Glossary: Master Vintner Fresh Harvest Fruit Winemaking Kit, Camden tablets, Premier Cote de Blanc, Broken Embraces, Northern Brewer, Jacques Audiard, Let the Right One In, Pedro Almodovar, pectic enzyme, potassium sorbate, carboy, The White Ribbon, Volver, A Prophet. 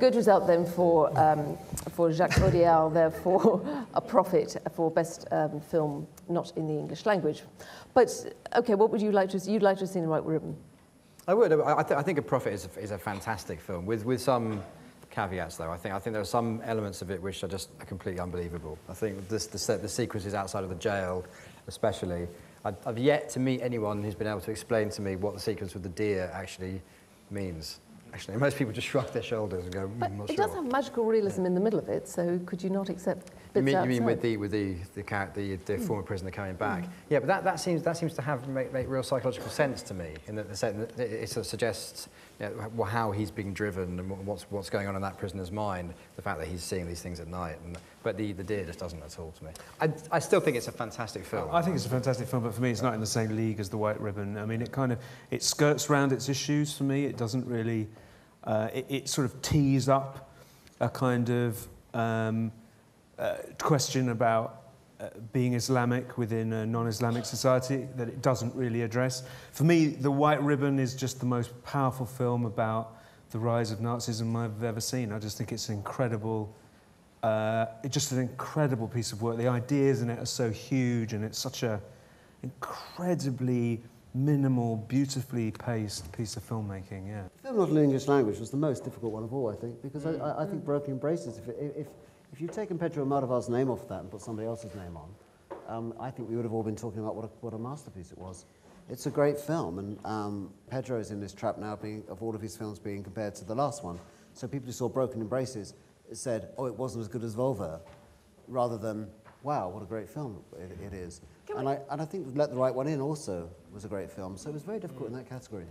good result then for Jacques Audiard, therefore A Prophet for best film not in the English language. But okay, what would you like to see? You'd like to have seen The White Ribbon? I would. I think A Prophet is a fantastic film with some caveats, though. I think there are some elements of it which are just completely unbelievable. I think the sequences outside of the jail, especially. I've yet to meet anyone who's been able to explain to me what the sequence with the deer actually means. Actually, most people just shrug their shoulders and go, but not sure. It does have magical realism in the middle of it, so could you not accept bits outside? You mean with the former prisoner coming back? Yeah, but that seems to make real psychological sense to me, in that it sort of suggests, you know, how he's being driven and what's going on in that prisoner's mind, the fact that he's seeing these things at night. But the deer just doesn't at all to me. I still think it's a fantastic film. I think it's a fantastic film, but for me it's not in the same league as The White Ribbon. I mean, it skirts round its issues for me. It doesn't really... it sort of tees up a kind of question about being Islamic within a non-Islamic society that it doesn't really address. For me, The White Ribbon is just the most powerful film about the rise of Nazism I've ever seen. I just think it's an incredible... it's just an incredible piece of work. The ideas in it are so huge, and it's such an incredibly minimal, beautifully paced piece of filmmaking, yeah. The film not in the English language was the most difficult one of all, I think, because I think Broken Embraces, if you've taken Pedro Almodovar's name off that and put somebody else's name on, I think we would have all been talking about what a masterpiece it was. It's a great film, and Pedro's in this trap now of all of his films being compared to the last one. So people who saw Broken Embraces said, oh, it wasn't as good as Volver, rather than, wow, what a great film it is. And I think Let the Right One In also was a great film, so it was very difficult in that category.